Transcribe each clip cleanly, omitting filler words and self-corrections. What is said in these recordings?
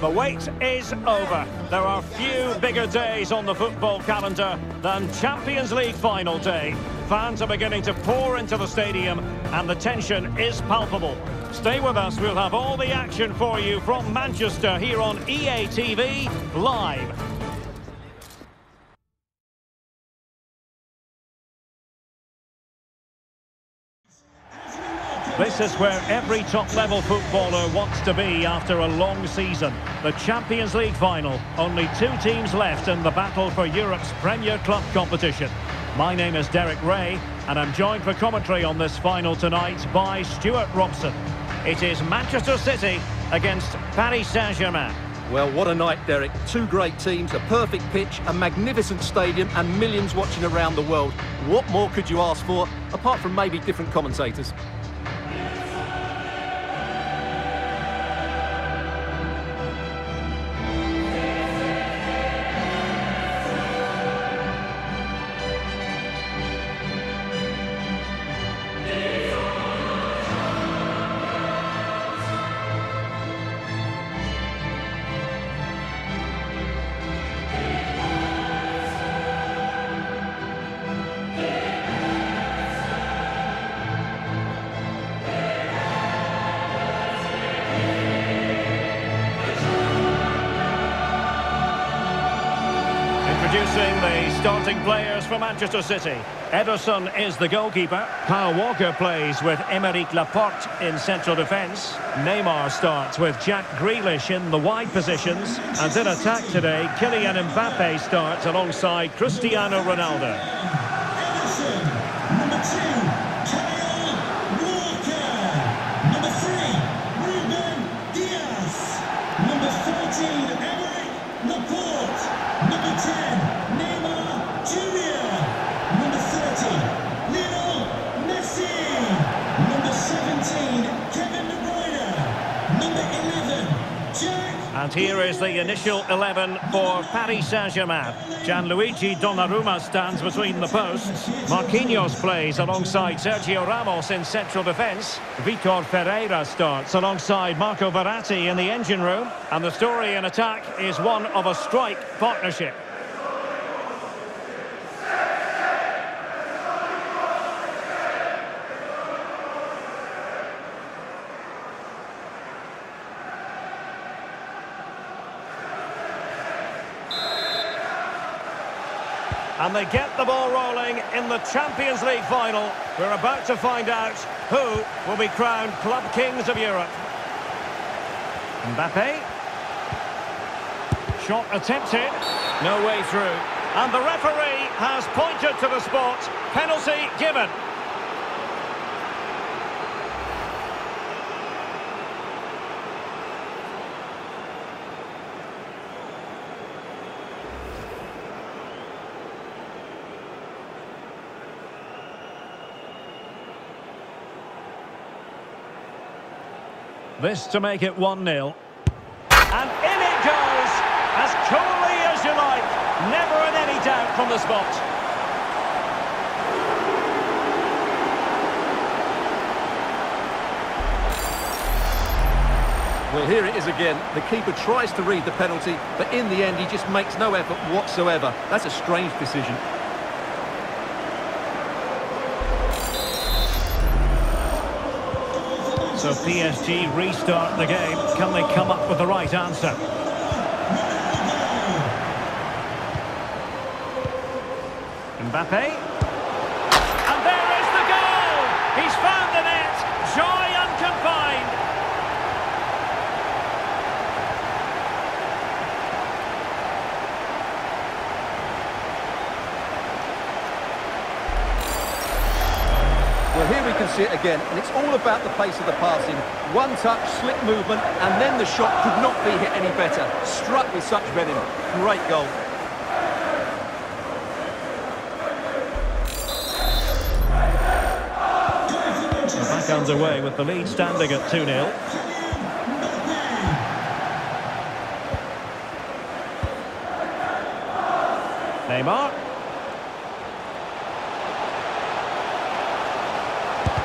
The wait is over. There are few bigger days on the football calendar than Champions League final day. Fans are beginning to pour into the stadium and the tension is palpable. Stay with us, we'll have all the action for you from Manchester here on EA TV Live. This is where every top-level footballer wants to be after a long season. The Champions League final. Only two teams left in the battle for Europe's Premier Club competition. My name is Derek Ray, and I'm joined for commentary on this final tonight by Stuart Robson. It is Manchester City against Paris Saint-Germain. Well, what a night, Derek. Two great teams, a perfect pitch, a magnificent stadium, and millions watching around the world. What more could you ask for, apart from maybe different commentators? Starting players for Manchester City. Ederson is the goalkeeper. Kyle Walker plays with Emeric Laporte in central defence. Neymar starts with Jack Grealish in the wide positions. And in attack today, Kylian Mbappe starts alongside Cristiano Ronaldo. Ederson, number two, Kyle Walker. Number three, Ruben Diaz. Number 14, Emeric Laporte. Number 10, Kevin De Bruyne, number 11, Jack. And here is the initial 11 for Paris Saint-Germain. Gianluigi Donnarumma stands between the posts. Marquinhos plays alongside Sergio Ramos in central defence. Vitor Ferreira starts alongside Marco Verratti in the engine room. And the story in attack is one of a strike partnership. And they get the ball rolling in the Champions League final. We're about to find out who will be crowned club kings of Europe. Mbappe. Shot attempted. No way through. And the referee has pointed to the spot. Penalty given. This to make it 1-0. And in it goes, as coolly as you like. Never in any doubt from the spot. Well, here it is again. The keeper tries to read the penalty, but in the end, he just makes no effort whatsoever. That's a strange decision. So PSG restart the game. Can they come up with the right answer? Mbappe. And there is the goal! He's found the net. Joy unconfined. Here we can see it again, and it's all about the pace of the passing. One touch, slick movement, and then the shot could not be hit any better. Struck with such venom. Great goal. Back underway with the lead standing at 2-0. Neymar.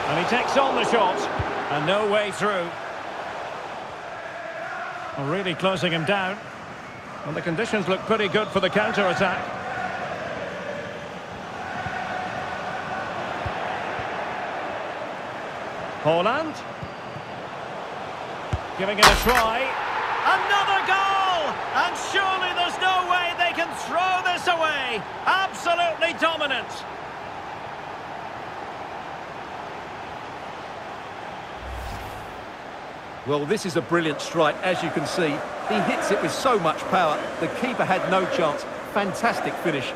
And he takes on the shot, and no way through. Well, really closing him down. And the conditions look pretty good for the counter-attack. Haaland. Giving it a try. Another goal! And surely there's no way they can throw this away. Absolutely dominant. Well, this is a brilliant strike, as you can see. He hits it with so much power. The keeper had no chance. Fantastic finish.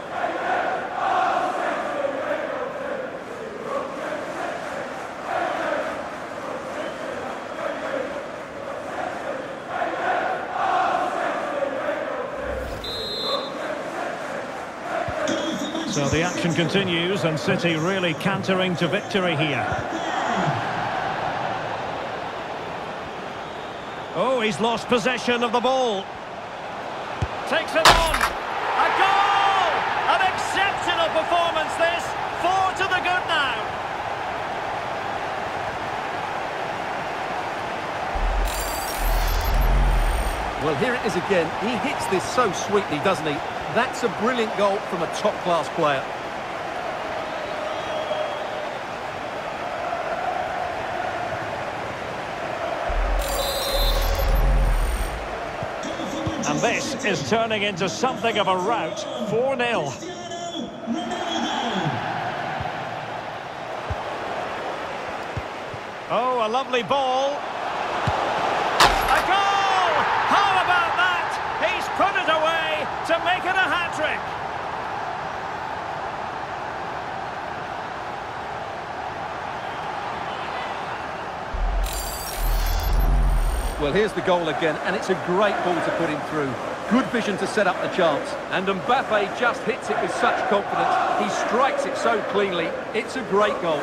So the action continues, and City really cantering to victory here. Oh, he's lost possession of the ball. Takes it on. A goal! An exceptional performance this. 4 to the good now. Well, here it is again. He hits this so sweetly, doesn't he? That's a brilliant goal from a top-class player. And this is turning into something of a rout. 4-0. Oh, a lovely ball. A goal! How about that? He's put it away to make it a hat-trick. Well, here's the goal again, and it's a great ball to put him through. Good vision to set up the chance, and Mbappe just hits it with such confidence. He strikes it so cleanly. It's a great goal.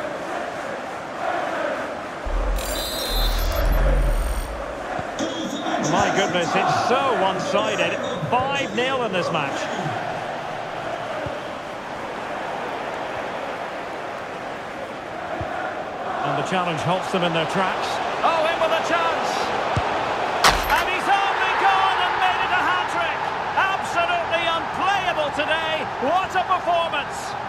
My goodness, it's so one-sided. 5-0 in this match. And the challenge halts them in their tracks. Oh, in with a chance! And he's only gone and made it a hat-trick! Absolutely unplayable today. What a performance!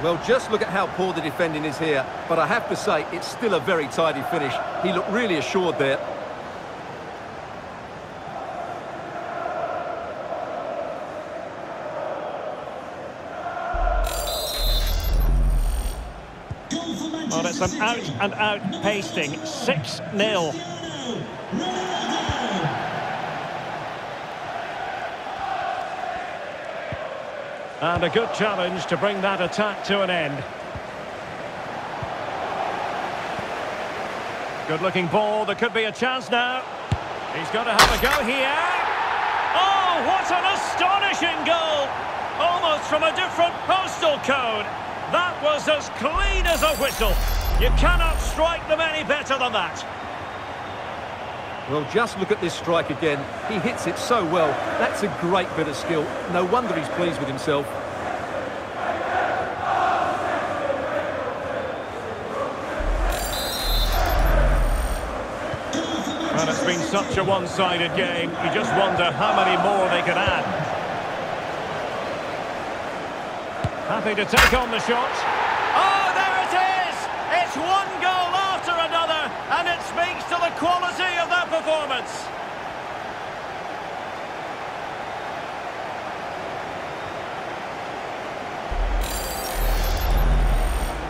Well, just look at how poor the defending is here. But I have to say, it's still a very tidy finish. He looked really assured there. Well, it's an out-and-out pasting. 6-0. And a good challenge to bring that attack to an end. Good-looking ball. There could be a chance now. He's got to have a go here. Oh, what an astonishing goal! Almost from a different postal code. That was as clean as a whistle. You cannot strike them any better than that. Well, just look at this strike again. He hits it so well. That's a great bit of skill. No wonder he's pleased with himself. And it's been such a one-sided game. You just wonder how many more they could add. Happy to take on the shot. Oh, there it is! It's one goal after another, and it speaks to the quality of that performance.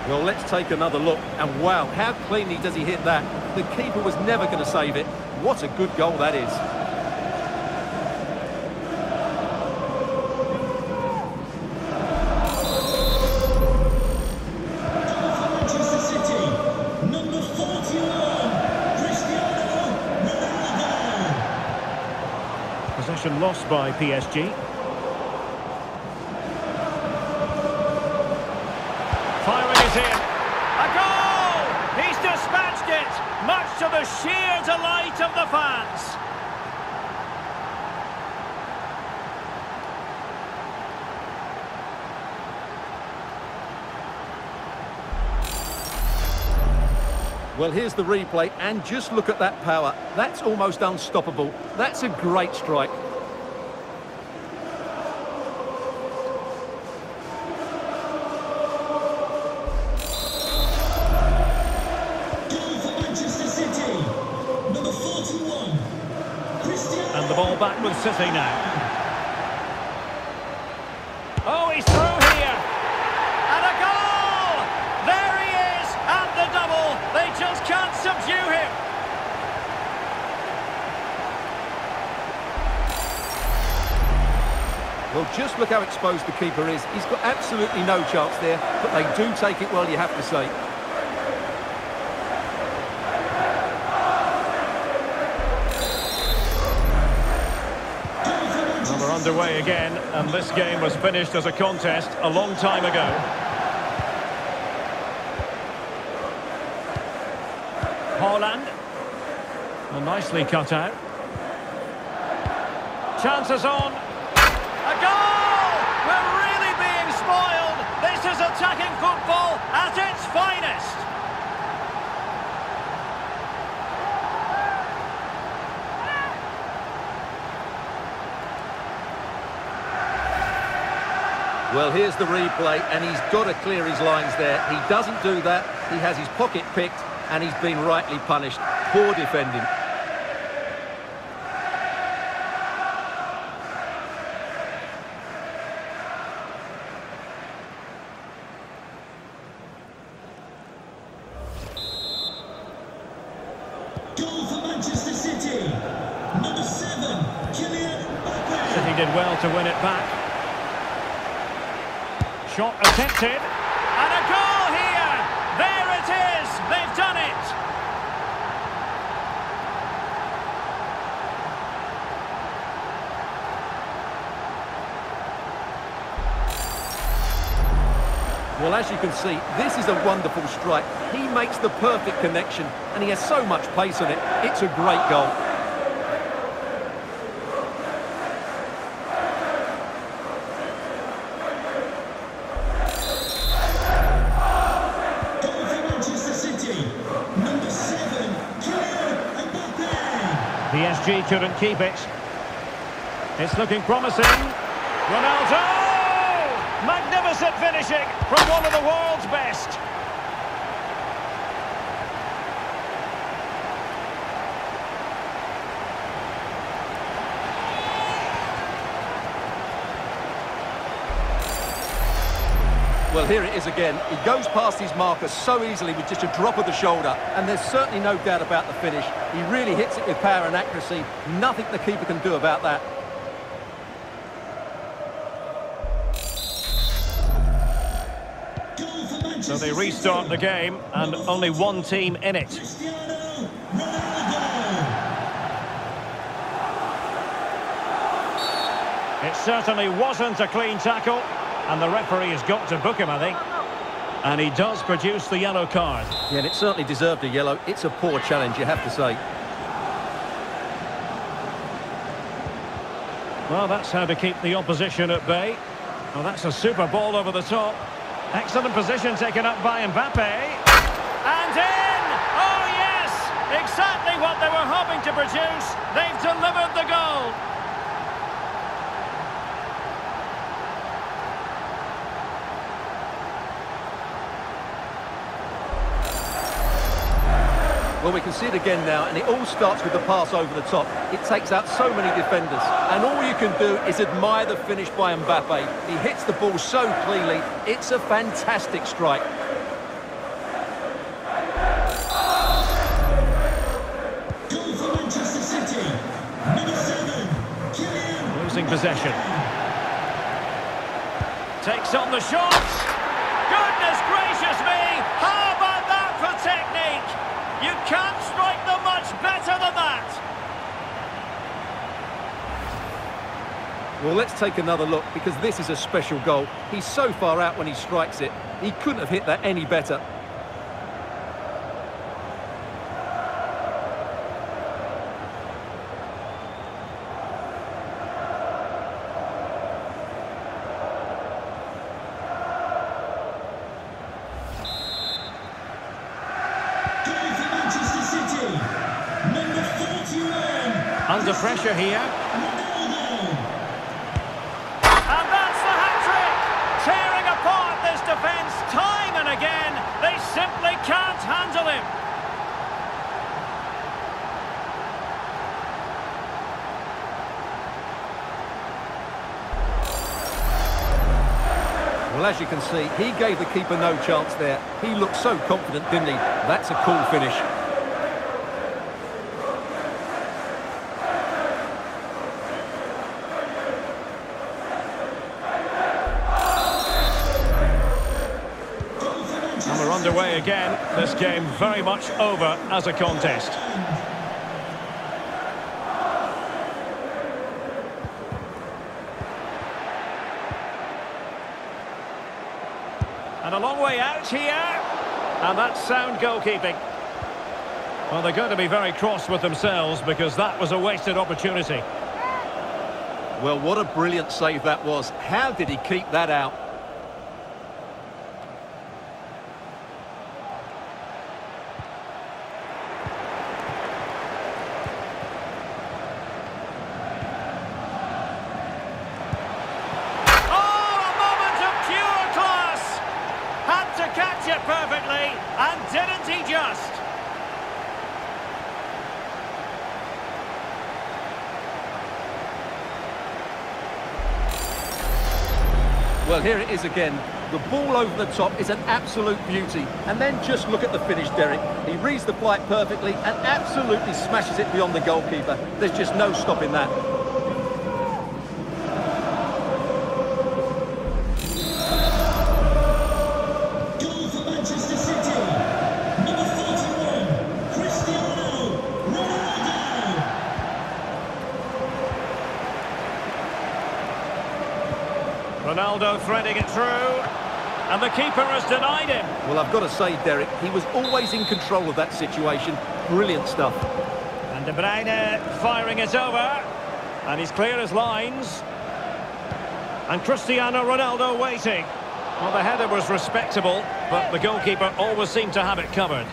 Well, let's take another look, and wow, how cleanly does he hit that? The keeper was never going to save it. What a good goal that is. Lost by PSG. Firing it in. A goal! He's dispatched it, much to the sheer delight of the fans. Well, here's the replay, and just look at that power. That's almost unstoppable. That's a great strike. Back with City now. Oh, he's through here. And a goal! There he is, and the double. They just can't subdue him. Well, just look how exposed the keeper is. He's got absolutely no chance there, but they do take it well, you have to say. Underway again, and this game was finished as a contest a long time ago. Haaland, well, nicely cut out. Chances on, a goal! We're really being spoiled. This is attacking football at its finest. Well, here's the replay, and he's got to clear his lines there. He doesn't do that. He has his pocket picked, and he's been rightly punished. Poor defending. Goal for Manchester City. Number 7, Kylian Mbappe. City did well to win it back. Shot attempted, and a goal here! There it is! They've done it! Well, as you can see, this is a wonderful strike. He makes the perfect connection, and he has so much pace on it. It's a great goal. PSG couldn't keep it. It's looking promising. Ronaldo! Magnificent finishing from one of the world's best. Well, here it is again. He goes past his marker so easily with just a drop of the shoulder, and there's certainly no doubt about the finish. He really hits it with power and accuracy. Nothing the keeper can do about that. So they restart the game, and only one team in it. Cristiano Ronaldo. It certainly wasn't a clean tackle. And the referee has got to book him, I think. And he does produce the yellow card. Yeah, and it certainly deserved a yellow. It's a poor challenge, you have to say. Well, that's how to keep the opposition at bay. Well, that's a super ball over the top. Excellent position taken up by Mbappe. And in! Oh, yes! Exactly what they were hoping to produce. They've delivered the goal. Well, we can see it again now, and it all starts with the pass over the top. It takes out so many defenders, and all you can do is admire the finish by Mbappe. He hits the ball so cleanly. It's a fantastic strike. Goal for Manchester City. Number 7, Kylian. Losing possession. Takes on the shot. Goodness gracious me! How about that for technique? You can't strike them much better than that! Well, let's take another look, because this is a special goal. He's so far out when he strikes it. He couldn't have hit that any better. Under pressure here. And that's the hat-trick! Tearing apart this defence time and again. They simply can't handle him. Well, as you can see, he gave the keeper no chance there. He looked so confident, didn't he? That's a cool finish. And we're underway again. This game very much over as a contest. And a long way out here. And that's sound goalkeeping. Well, they're going to be very cross with themselves because that was a wasted opportunity. Well, what a brilliant save that was. How did he keep that out? Perfectly, and didn't he just? Well, here it is again. The ball over the top is an absolute beauty. And then just look at the finish, Derek. He reads the flight perfectly and absolutely smashes it beyond the goalkeeper. There's just no stopping that. Ronaldo threading it through, and the keeper has denied him. Well, I've got to say, Derek, he was always in control of that situation. Brilliant stuff. And De Bruyne firing it over, and he's clear as lines. And Cristiano Ronaldo waiting. Well, the header was respectable, but the goalkeeper always seemed to have it covered.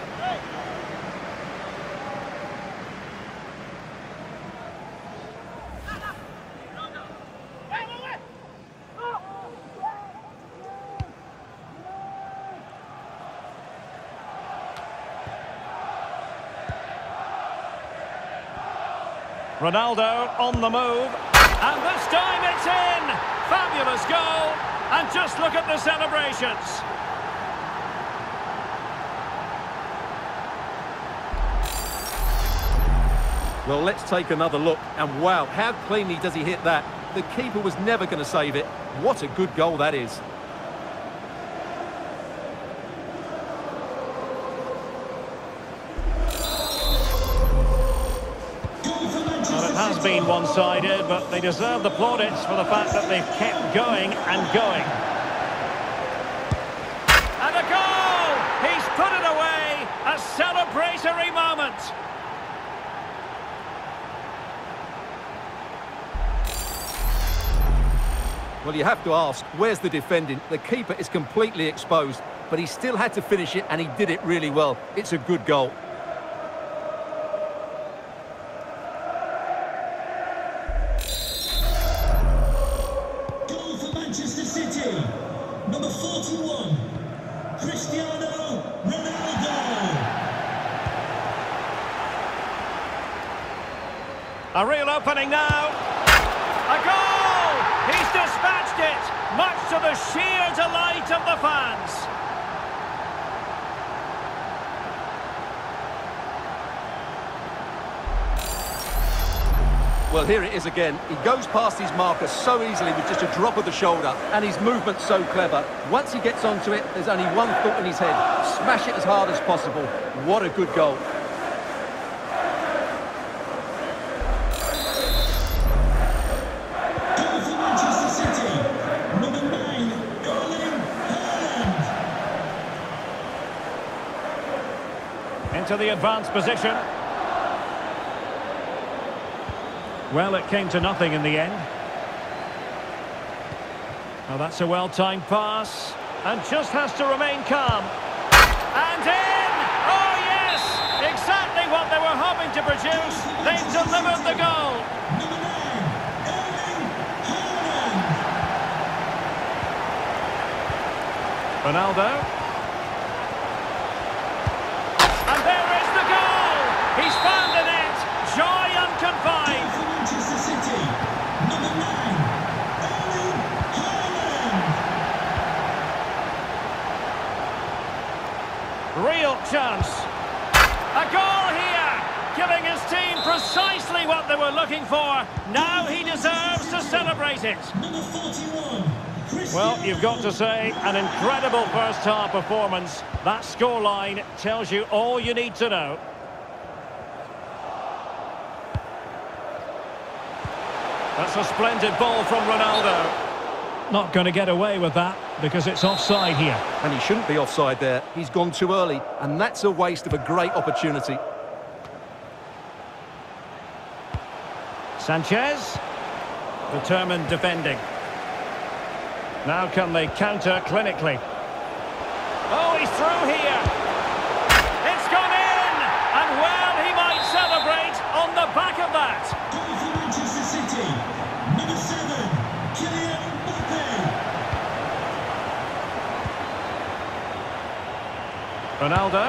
Ronaldo on the move, and this time it's in! Fabulous goal, and just look at the celebrations. Well, let's take another look, and wow, how cleanly does he hit that? The keeper was never going to save it. What a good goal that is. Been one-sided, but they deserve the plaudits for the fact that they've kept going and going. And a goal! He's put it away! A celebratory moment! Well, you have to ask, where's the defending? The keeper is completely exposed, but he still had to finish it, and he did it really well. It's a good goal. A real opening now. A goal! He's dispatched it, much to the sheer delight of the fans. Well, here it is again. He goes past his marker so easily with just a drop of the shoulder, and his movement's so clever. Once he gets onto it, there's only one thought in his head. Smash it as hard as possible. What a good goal. To the advanced position. Well, it came to nothing in the end. Well, that's a well-timed pass, and just has to remain calm. And in! Oh yes! Exactly what they were hoping to produce. They've delivered the goal. Ronaldo. And there is the goal. He's found the net. Joy unconfined. For Manchester City, number 9, Erling Haaland. Real chance. A goal here, giving his team precisely what they were looking for. Now he deserves to celebrate it. Number 41. Well, you've got to say, an incredible first-half performance. That scoreline tells you all you need to know. That's a splendid ball from Ronaldo. Not going to get away with that, because it's offside here. And he shouldn't be offside there. He's gone too early, and that's a waste of a great opportunity. Sanchez, determined defending. Now can they counter clinically? Oh, he's through here. It's gone in. And well, he might celebrate on the back of that. Goal for Manchester City. Number 7, Kylian Mbappe. Ronaldo.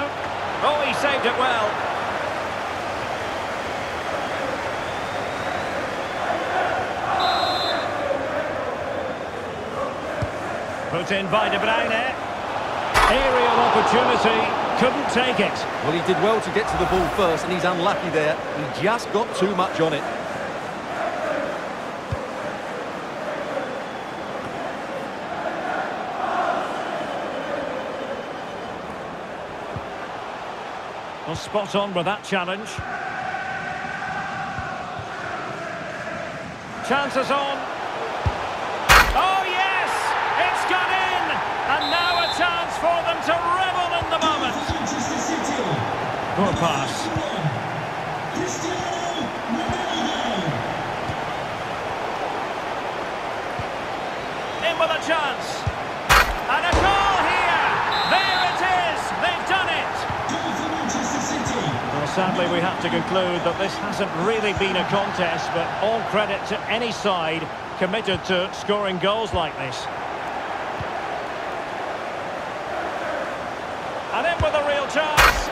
Oh, he saved it well. Put in by De Bruyne. Aerial opportunity. Couldn't take it. Well, he did well to get to the ball first, and he's unlucky there. He just got too much on it. Well, spot on with that challenge. Chances on. And now a chance for them to revel in the moment. Good pass. Cristiano Ronaldo. In with a chance. And a goal here. There it is. They've done it. Goal for Manchester City. Well, sadly, we have to conclude that this hasn't really been a contest, but all credit to any side committed to scoring goals like this. And in with a real chance.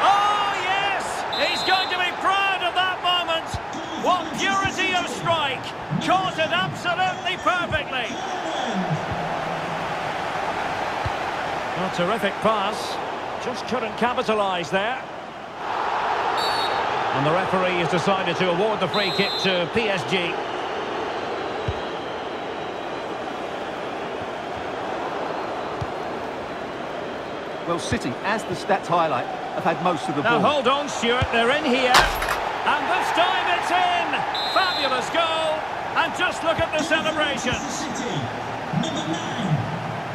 Oh, yes! He's going to be proud of that moment. What purity of strike. Caught it absolutely perfectly. A terrific pass. Just couldn't capitalise there. And the referee has decided to award the free kick to PSG. Well, City, as the stats highlight, have had most of the ball. Now, hold on, Stuart. They're in here. And this time it's in. Fabulous goal. And just look at the celebrations. City, number 9,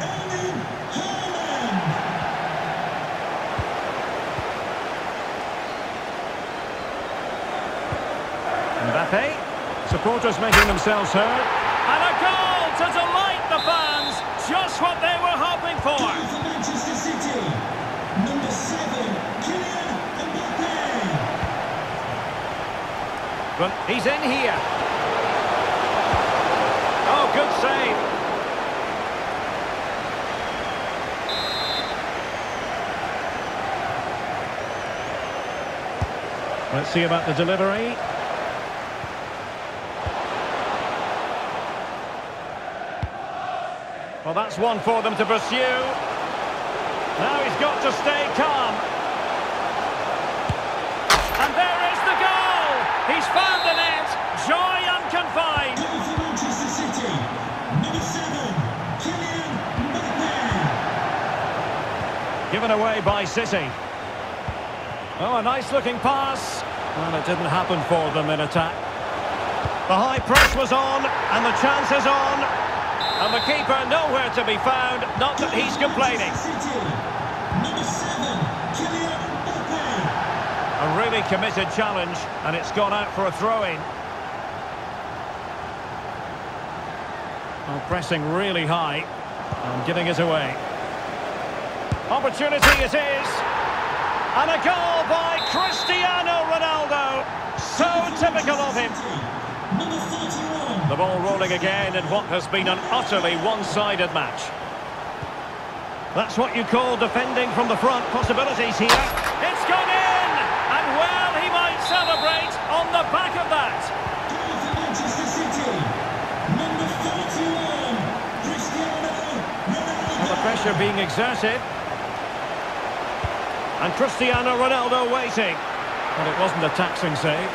Erling Haaland. Mbappe. Supporters making themselves heard. And a goal to delight the fans. Just what they were hoping for. Manchester City, number 7, Kylian Mbappe. But he's in here. Oh, good save. Let's see about the delivery. Well, that's one for them to pursue. Now he's got to stay calm. And there is the goal. He's found the net. Joy unconfined. Goal for Manchester City. Number 7, Kylian Mbappe. Given away by City. Oh, a nice-looking pass. Well, it didn't happen for them in attack. The high press was on, and the chance is on. And the keeper nowhere to be found, not that he's complaining. Number 7, Kylian Mbappe. A really committed challenge, and it's gone out for a throw-in. Oh, pressing really high and giving it away. Opportunity it is. And a goal by Cristiano Ronaldo. So typical of him. The ball rolling again in what has been an utterly one-sided match. That's what you call defending from the front. Possibilities here. It's gone in! And well, he might celebrate on the back of that. Goal for Manchester City. Number 41, Cristiano Ronaldo. And the pressure being exerted. And Cristiano Ronaldo waiting. Well, it wasn't a taxing save.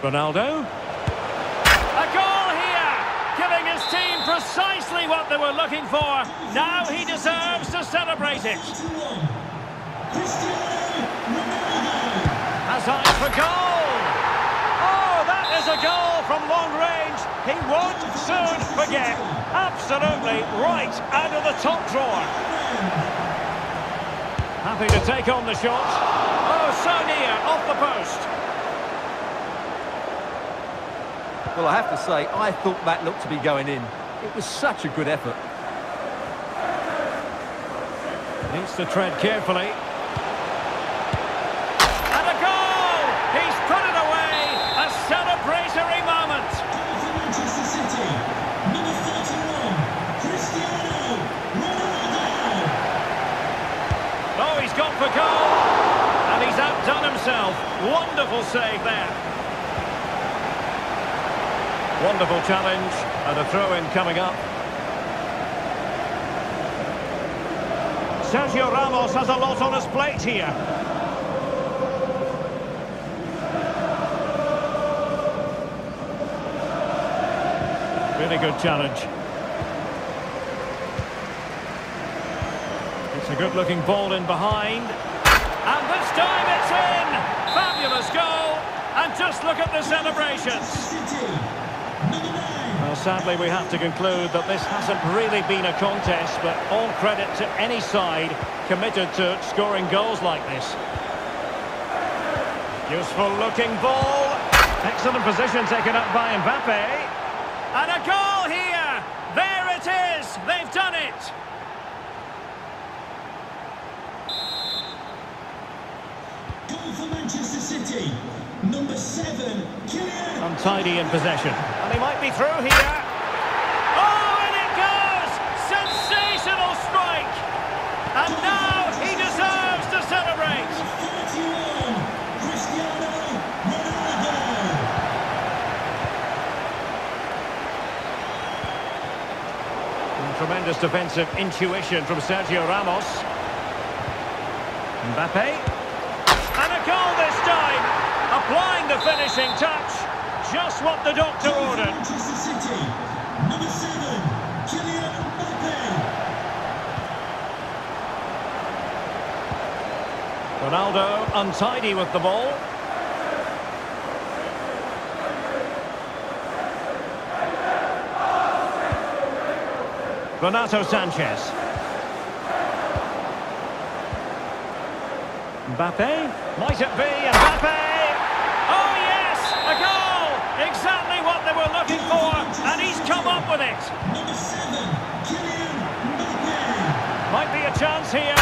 Ronaldo. A goal here, giving his team precisely what they were looking for. Now he deserves to celebrate it. Has eyes for goal. Oh, that is a goal from long range. He won't soon forget. Absolutely right out of the top drawer. Happy to take on the shot. Oh, so near, off the post. Well, I have to say, I thought that looked to be going in. It was such a good effort. Needs to tread carefully. And a goal! He's put it away! A celebratory moment! Manchester City, number 41, Cristiano Ronaldo! Oh, he's gone for goal! And he's outdone himself. Wonderful save there. Wonderful challenge, and a throw-in coming up. Sergio Ramos has a lot on his plate here. Really good challenge. It's a good-looking ball in behind. And this time it's in! Fabulous goal! And just look at the celebrations! Well, sadly, we have to conclude that this hasn't really been a contest, but all credit to any side committed to scoring goals like this. Useful-looking ball. Excellent position taken up by Mbappe. And a goal here! There it is! They've done it! Goal for Manchester City. Number 7, Kylian. Untidy in possession. And he might be through here. Oh, and it goes! Sensational strike! And now he deserves to celebrate. Cristiano Ronaldo. Tremendous defensive intuition from Sergio Ramos. Mbappe. And a goal this time. Applying the finishing touch, just what the doctor ordered. Manchester City, number 7, Kylian Mbappe. Ronaldo untidy with the ball. Bernardo Sanchez. Mbappe, might it be Mbappe? Exactly what they were looking for, and he's come up with it. Number 7, Kylian Mbappe. Might be a chance here.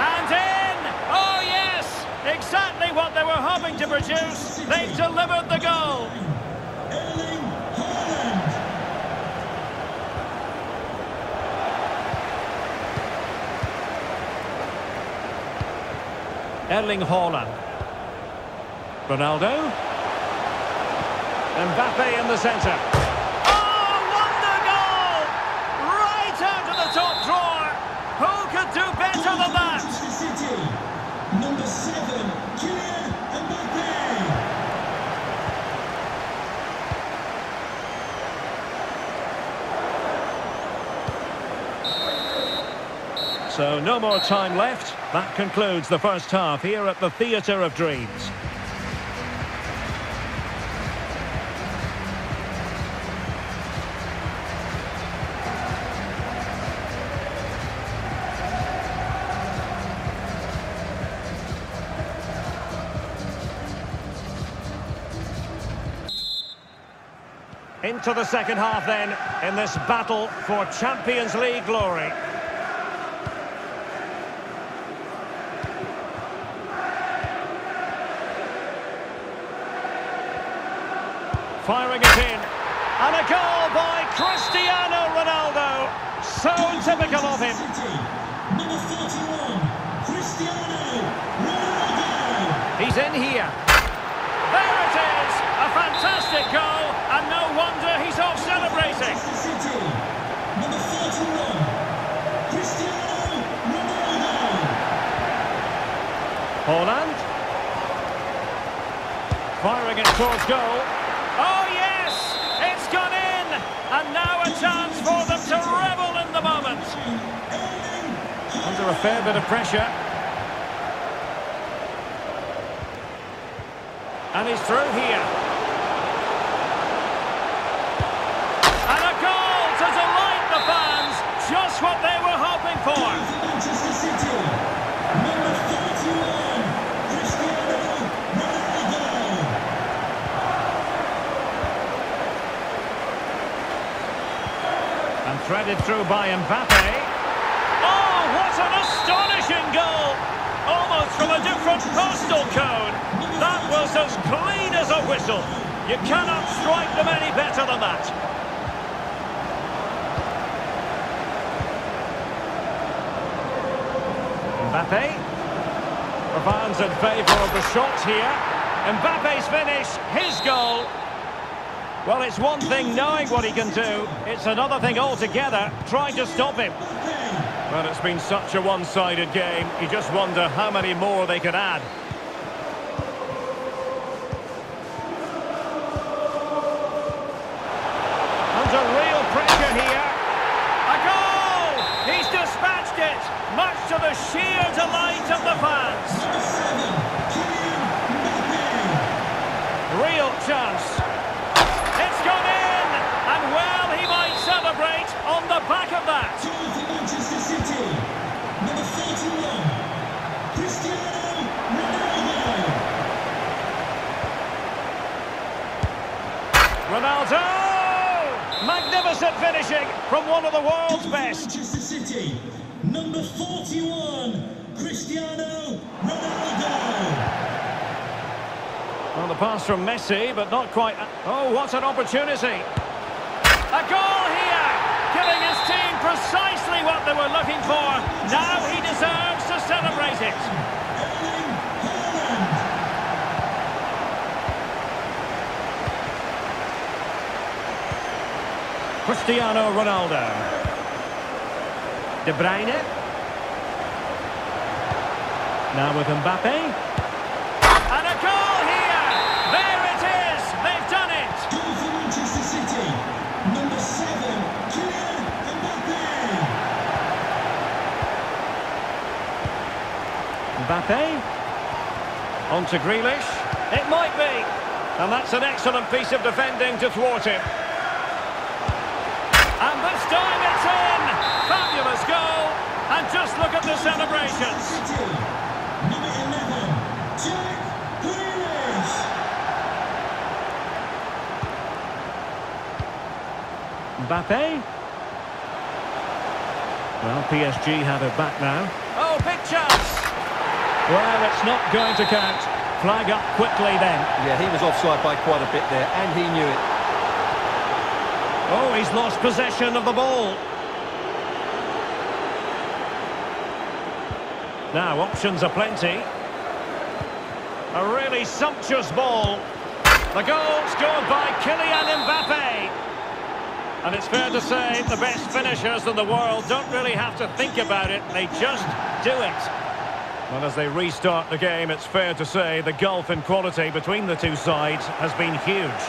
And in! Oh, yes! Exactly what they were hoping to produce. They've delivered the goal. Erling Haaland. Erling Haaland. Ronaldo. Mbappe in the centre. Oh, wonder goal! Right out of the top drawer. Who could do better than that? City, number 7, Kylian Mbappe. So no more time left. That concludes the first half here at the Theatre of Dreams. Into the second half then, in this battle for Champions League glory. Firing it in, and a goal by Cristiano Ronaldo. So typical of him. Number 41, Cristiano Ronaldo. He's in here. There it is, a fantastic goal, and no wonder he's off celebrating. City, number 41, Cristiano Ronaldo. Haaland, firing it towards goal. Oh yes, it's gone in, and now a chance for them to revel in the moment. Under a fair bit of pressure. And he's through here. And a goal to delight the fans, just what they were hoping for. Manchester City, number 31, Cristiano Ronaldo. And threaded through by Mbappe. Oh, what an astonishing goal! Almost from a different postal code. That was as clean as a whistle. You cannot strike them any better than that. Mbappe. The fans in favour of the shot here. Mbappe's finish, his goal. Well, it's one thing knowing what he can do, it's another thing altogether trying to stop him. Well, it's been such a one-sided game, you just wonder how many more they could add. Under real pressure here. A goal! He's dispatched it, much to the sheer delight of the fans. Real chance. Celebrate on the back of that. Two for Manchester City, number 41, Cristiano Ronaldo. Ronaldo! Magnificent finishing from one of the world's best. Manchester City, number 41, Cristiano Ronaldo. Well, the pass from Messi, but not quite. Oh, what an opportunity! A goal here, giving his team precisely what they were looking for. Now he deserves to celebrate it. Erling Haaland. Cristiano Ronaldo. De Bruyne. Now with Mbappe. And a goal here. There it is. They've done it. Goal for Manchester City. Number 7, Kylian Mbappe. Mbappe. On to Grealish. It might be. And that's an excellent piece of defending to thwart him. And this time it's in. Fabulous goal. And just look at the celebrations. City. Number 11, Jack Grealish. Mbappe. Well, PSG have it back now. Oh, big chance! Well, it's not going to count. Flag up quickly then. Yeah, he was offside by quite a bit there, and he knew it. Oh, he's lost possession of the ball. Now, options are plenty. A really sumptuous ball. The goal scored by Kylian Mbappe. And it's fair to say the best finishers in the world don't really have to think about it, they just do it. Well, as they restart the game, it's fair to say the gulf in quality between the two sides has been huge.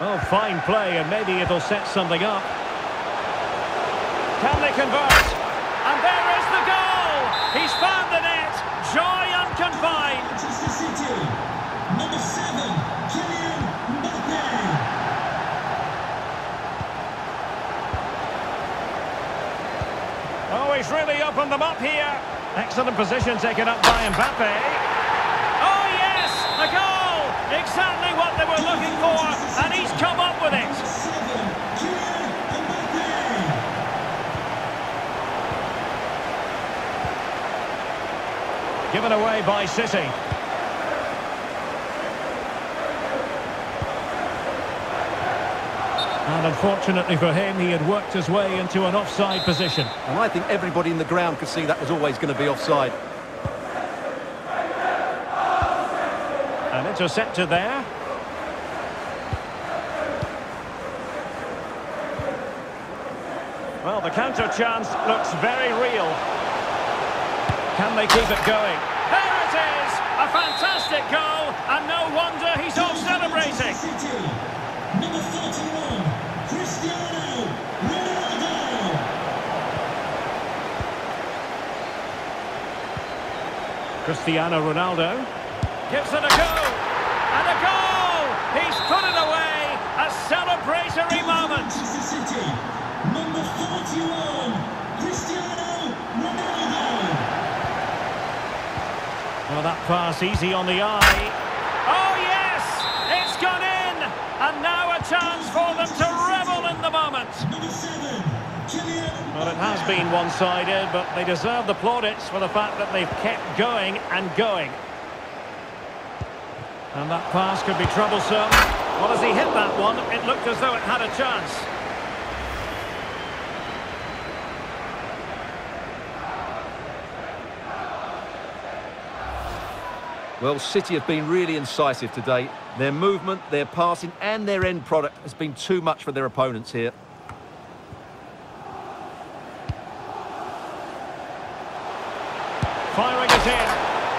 Oh, fine play, and maybe it'll set something up. Can they convert? And there is the goal! He's found the net! Joy unconfined! Manchester City, number 7, Kylian Mbappe. Oh, he's really opened them up here. Excellent position taken up by Mbappe. exactly what they were looking for, and he's come up with it. Given away by City. And unfortunately for him, he had worked his way into an offside position. And I think everybody in the ground could see that was always going to be offside. And intercepted there. Well, the counter chance looks very real. Can they keep it going? There it is! A fantastic goal, and no wonder he's all celebrating. Number 31, Cristiano Ronaldo. Cristiano Ronaldo gives it a go, and a goal! He's put it away, a celebratory moment. Manchester City, number 41, Cristiano Ronaldo. Well, that pass easy on the eye. Oh yes, it's gone in, and now a chance for them to revel in the moment. Number 7, Kylian Mbappe. Well, it has been one-sided, but they deserve the plaudits for the fact that they've kept going and going. And that pass could be troublesome. Well, as he hit that one, it looked as though it had a chance. Well, City have been really incisive today. Their movement, their passing, and their end product has been too much for their opponents here. Firing it in.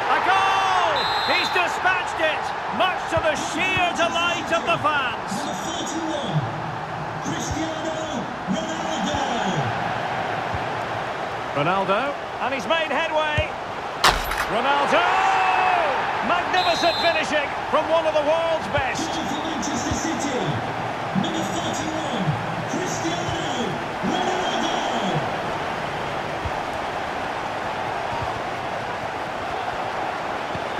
A goal! He's dispatched it! Much to the sheer delight of the fans. Number 41, Cristiano Ronaldo. Ronaldo, and he's made headway. Ronaldo! Magnificent finishing from one of the world's best. Goal for Manchester City. Number 41, Cristiano Ronaldo.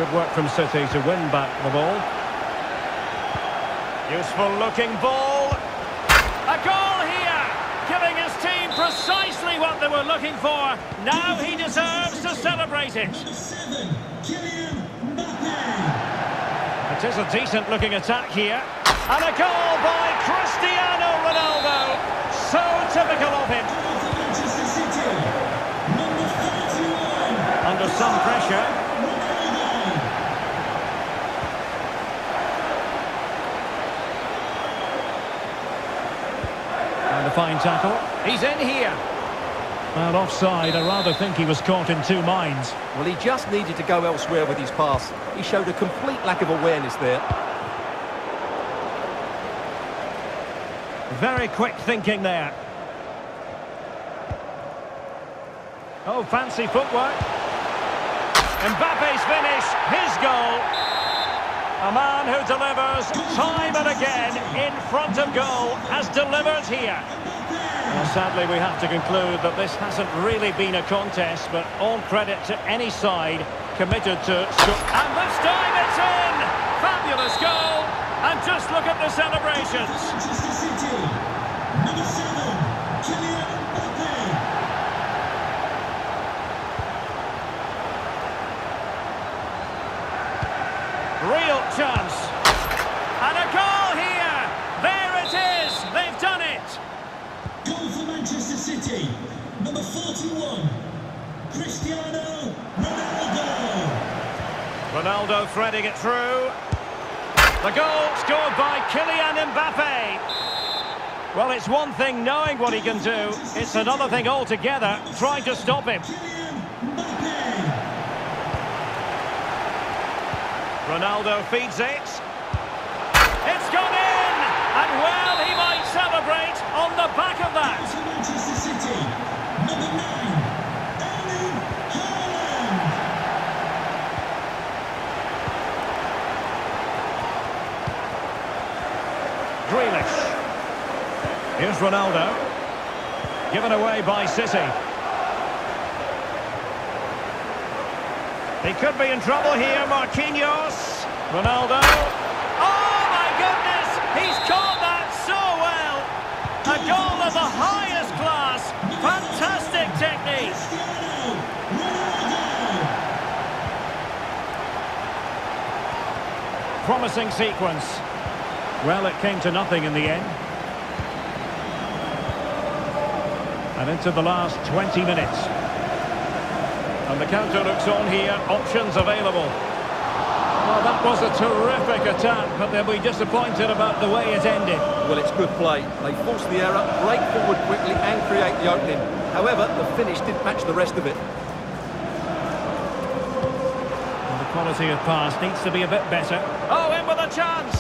Good work from City to win back the ball. Useful looking ball. A goal here, giving his team precisely what they were looking for. Now he deserves to celebrate it. Number 7, Kylian Mbappe. It is a decent looking attack here. And a goal by Cristiano Ronaldo. So typical of him. Manchester City. Number 31. Under some pressure. A fine tackle. He's in here. And offside, I rather think he was caught in two minds. Well, he just needed to go elsewhere with his pass. He showed a complete lack of awareness there. Very quick thinking there. Oh, fancy footwork. Mbappe's finish, his goal. A man who delivers time and again in front of goal has delivered here. Well, sadly, we have to conclude that this hasn't really been a contest, but all credit to any side committed to... And this time it's in! Fabulous goal! And just look at the celebrations. Manchester City, number 7, Kylian Mbappe. Real chance. And a goal here. There it is. They've done it. Goal for Manchester City. Number 41. Cristiano Ronaldo. Ronaldo threading it through. The goal scored by Kylian Mbappe. Well, it's one thing knowing what he can do. It's another thing altogether trying to stop him. Ronaldo feeds it. It's gone in! And well, he might celebrate on the back of that. Manchester City, number 9, Erling Haaland. Grealish. Here's Ronaldo. Given away by City. He could be in trouble here. Marquinhos. Ronaldo. He's caught that so well. A goal of the highest class. Fantastic technique. Promising sequence. Well, it came to nothing in the end. And into the last 20 minutes. And the counter looks on here. Options available. Well, that was a terrific attack, but they'll be disappointed about the way it ended. Well, it's good play. They force the error, break forward quickly and create the opening. However, the finish didn't match the rest of it. And the quality of pass needs to be a bit better. Oh, in with a chance.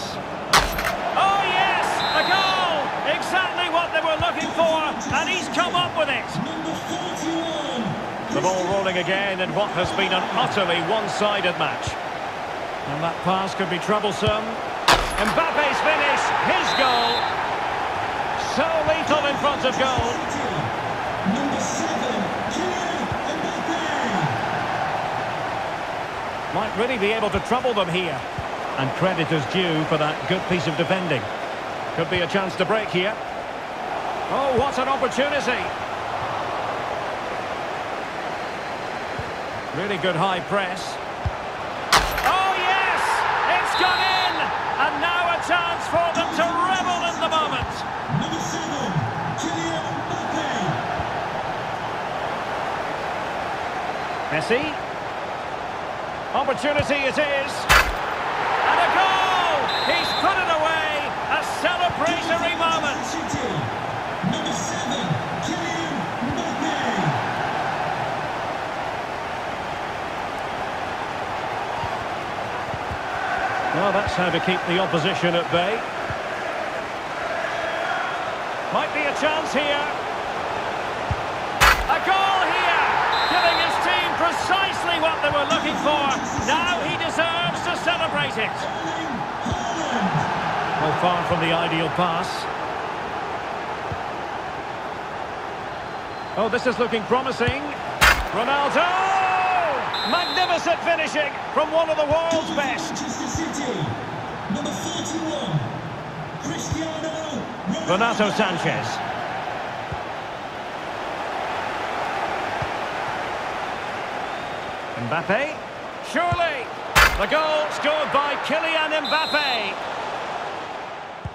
Oh, yes, a goal. Exactly what they were looking for, and he's come up with it. The ball rolling again in what has been an utterly one-sided match. And that pass could be troublesome. Mbappe's finish, his goal. So lethal in front of goal. Number 7, Kylian Mbappe. Might really be able to trouble them here. And credit is due for that good piece of defending. Could be a chance to break here. Oh, what an opportunity. Really good high press. Oh, yes! It's gone in! And now a chance for them to revel in the moment. Number 7, Kylian Mbappe. Messi. Opportunity it is. And a goal! He's put it away. A celebratory moment. Number 7, Kylian Mbappe. Well, that's how to keep the opposition at bay. Might be a chance here. A goal here, giving his team precisely what they were looking for. Now he deserves to celebrate it. Well, far from the ideal pass. Oh, this is looking promising. Ronaldo! Magnificent finishing from one of the world's best. Manchester City, number 41, Cristiano Ronaldo. Bernardo Sanchez. Mbappe. Surely. The goal scored by Kylian Mbappe.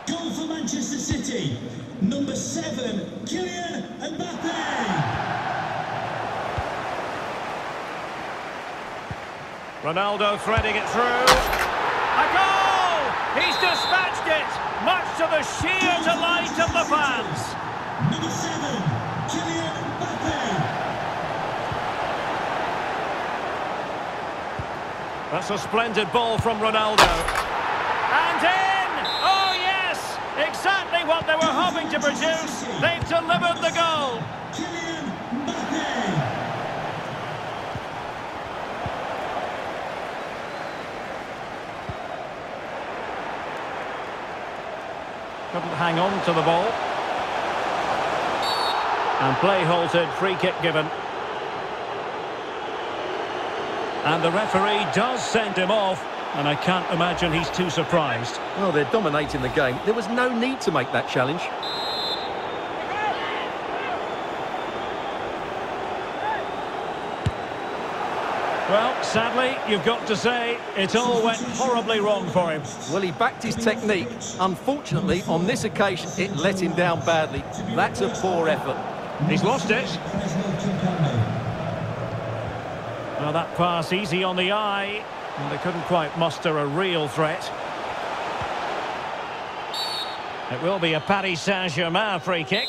Goal for Manchester City, number 7, Kylian Mbappe. Ronaldo threading it through. A goal! He's dispatched it, much to the sheer delight of the fans. Number 7, Kylian Mbappe. That's a splendid ball from Ronaldo. And in! Oh, yeah! Exactly what they were hoping to produce. They've delivered the goal. Kylian Mbappe. Couldn't hang on to the ball. And play halted, free kick given. And the referee does send him off. And I can't imagine he's too surprised. Well, they're dominating the game. There was no need to make that challenge. Well, sadly, you've got to say, it all went horribly wrong for him. Well, he backed his technique. Unfortunately, on this occasion, it let him down badly. That's a poor effort. He's lost it. Now, that pass easy on the eye. And they couldn't quite muster a real threat. It will be a Paris Saint-Germain free kick.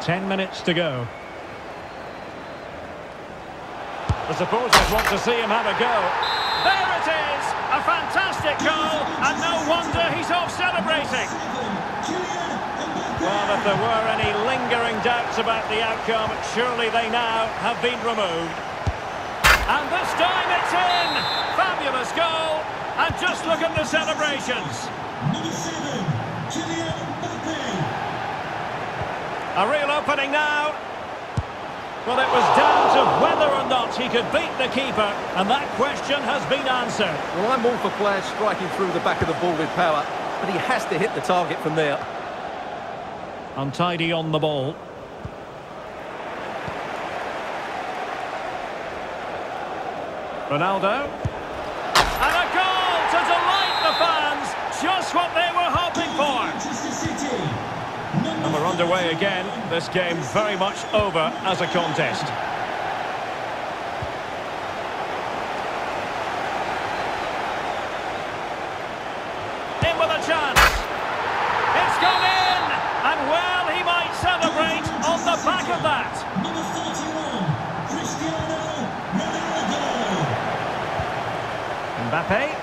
Ten minutes to go. The supporters want to see him have a go. There it is! A fantastic goal, and no wonder he's off celebrating. Well, if there were any lingering doubts about the outcome, surely they now have been removed. And this time it's in! Fabulous goal! And just look at the celebrations. Number 7, Kylian Mbappe. A real opening now. Well, it was down to whether or not he could beat the keeper, and that question has been answered. Well, I'm all for players striking through the back of the ball with power, but he has to hit the target from there. Untidy on the ball. Ronaldo. And a goal to delight the fans. Just what they were hoping for. And we're underway again. This game very much over as a contest. In with a chance. It's gone in. And well, he might celebrate on the back of that. Number 41, Cristiano Ronaldo. Mbappe.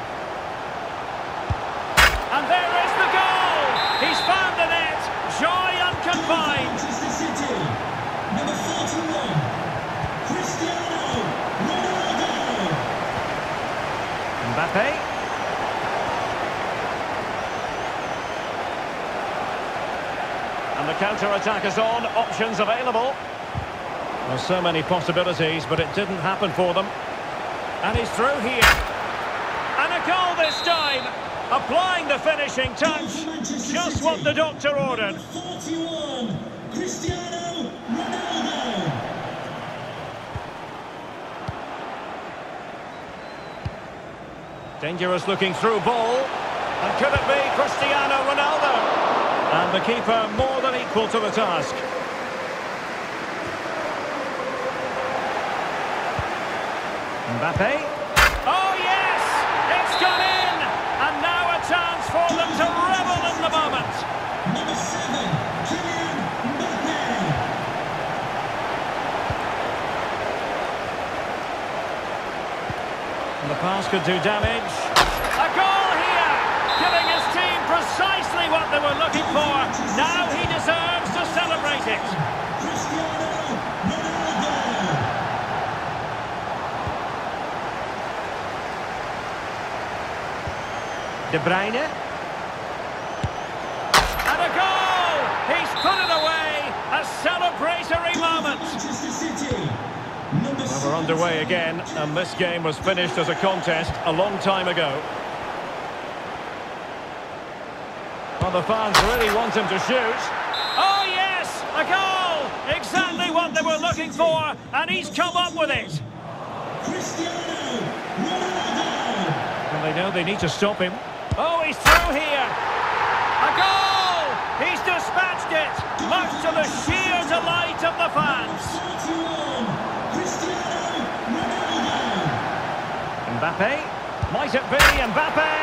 And there is the goal! He's found the net! Joy unconfined! Manchester City, number 41, Cristiano Ronaldo! Mbappe. And the counter-attack is on, options available. There's so many possibilities, but it didn't happen for them. And he's through here. And a goal this time! Applying the finishing touch, just what the doctor ordered. 41, Cristiano Ronaldo. Dangerous looking through ball, and could it be Cristiano Ronaldo? And the keeper more than equal to the task. Mbappe. Oh yes, it's gone in. And now a chance for them to revel in the moment. Number 7, Kylian Mbappe. And the pass could do damage. A goal here, giving his team precisely what they were looking for. Now he deserves to celebrate it. Cristiano Ronaldo. De Bruyne. And a goal! He's put it away! A celebratory moment! Manchester City. Well, we're underway again, and this game was finished as a contest a long time ago. Well, the fans really want him to shoot. Oh yes! A goal! Exactly what they were looking for, and he's come up with it! Cristiano Ronaldo! And they know they need to stop him. Oh, he's through here. A goal! He's dispatched it, much to the sheer delight of the fans. Cristiano Ronaldo. Mbappe. Might it be Mbappe?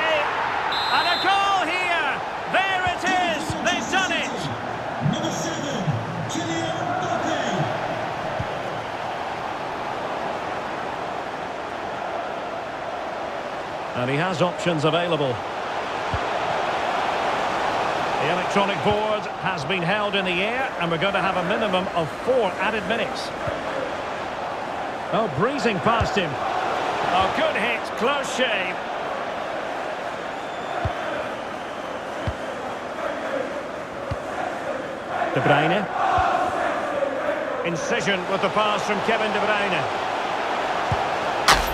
And a goal here. There it is. They've done it. Number 7, Kylian Mbappe. And he has options available. The electronic board has been held in the air, and we're going to have a minimum of 4 added minutes. Oh, breezing past him. Oh, good hit, close shave. De Bruyne. Incision with the pass from Kevin De Bruyne.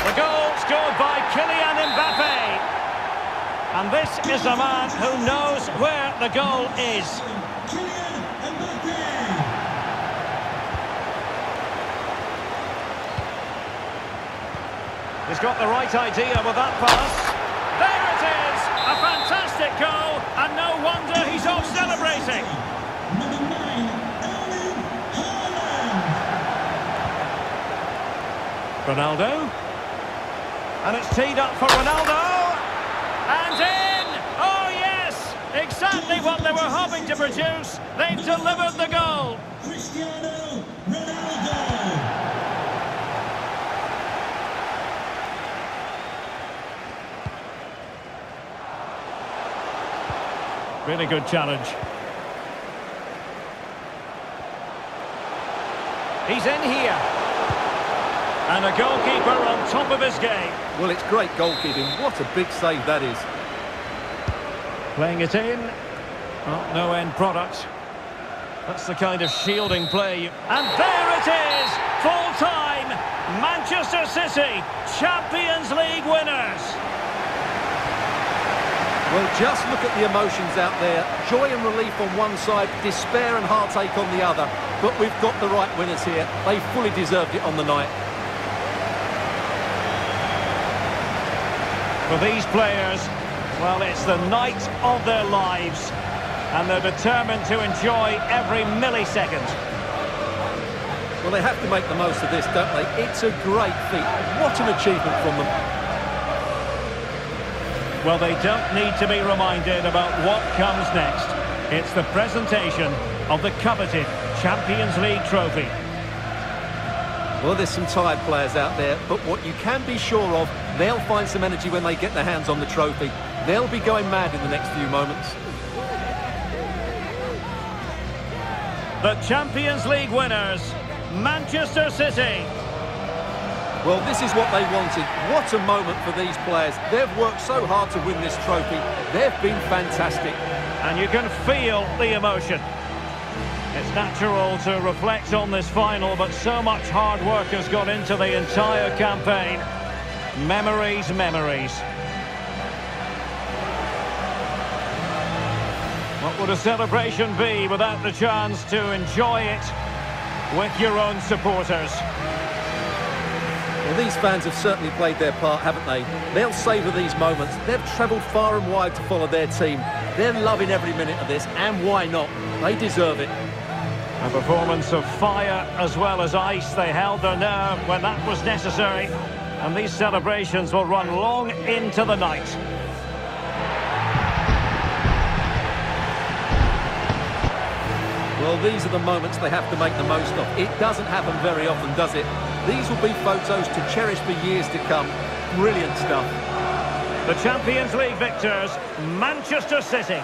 The goal scored by Kylian Mbappe. And this is a man who knows where the goal is. Kylian Mbappe. He's got the right idea with that pass. There it is! A fantastic goal, and no wonder he's all celebrating. Number 9, Erling Haaland. Ronaldo. And it's teed up for Ronaldo. And in! Oh yes! Exactly what they were hoping to produce. They've delivered the goal. Cristiano Ronaldo. Really good challenge. He's in here. And a goalkeeper on top of his game. Well, it's great goalkeeping. What a big save that is. Playing it in. Oh, no end product. That's the kind of shielding play. And there it is, full time. Manchester City, Champions League winners. Well, just look at the emotions out there. Joy and relief on one side, despair and heartache on the other. But we've got the right winners here. They fully deserved it on the night. For these players, well, it's the night of their lives. And they're determined to enjoy every millisecond. Well, they have to make the most of this, don't they? It's a great feat. What an achievement from them. Well, they don't need to be reminded about what comes next. It's the presentation of the coveted Champions League trophy. Well, there's some tired players out there, but what you can be sure of, they'll find some energy when they get their hands on the trophy. They'll be going mad in the next few moments. The Champions League winners, Manchester City. Well, this is what they wanted. What a moment for these players. They've worked so hard to win this trophy. They've been fantastic. And you can feel the emotion. It's natural to reflect on this final, but so much hard work has gone into the entire campaign. Memories, memories. What would a celebration be without the chance to enjoy it with your own supporters? Well, these fans have certainly played their part, haven't they? They'll savour these moments. They've travelled far and wide to follow their team. They're loving every minute of this, and why not? They deserve it. A performance of fire as well as ice. They held their nerve when that was necessary, and these celebrations will run long into the night. Well, these are the moments they have to make the most of. It doesn't happen very often, does it? These will be photos to cherish for years to come. Brilliant stuff. The Champions League victors, Manchester City.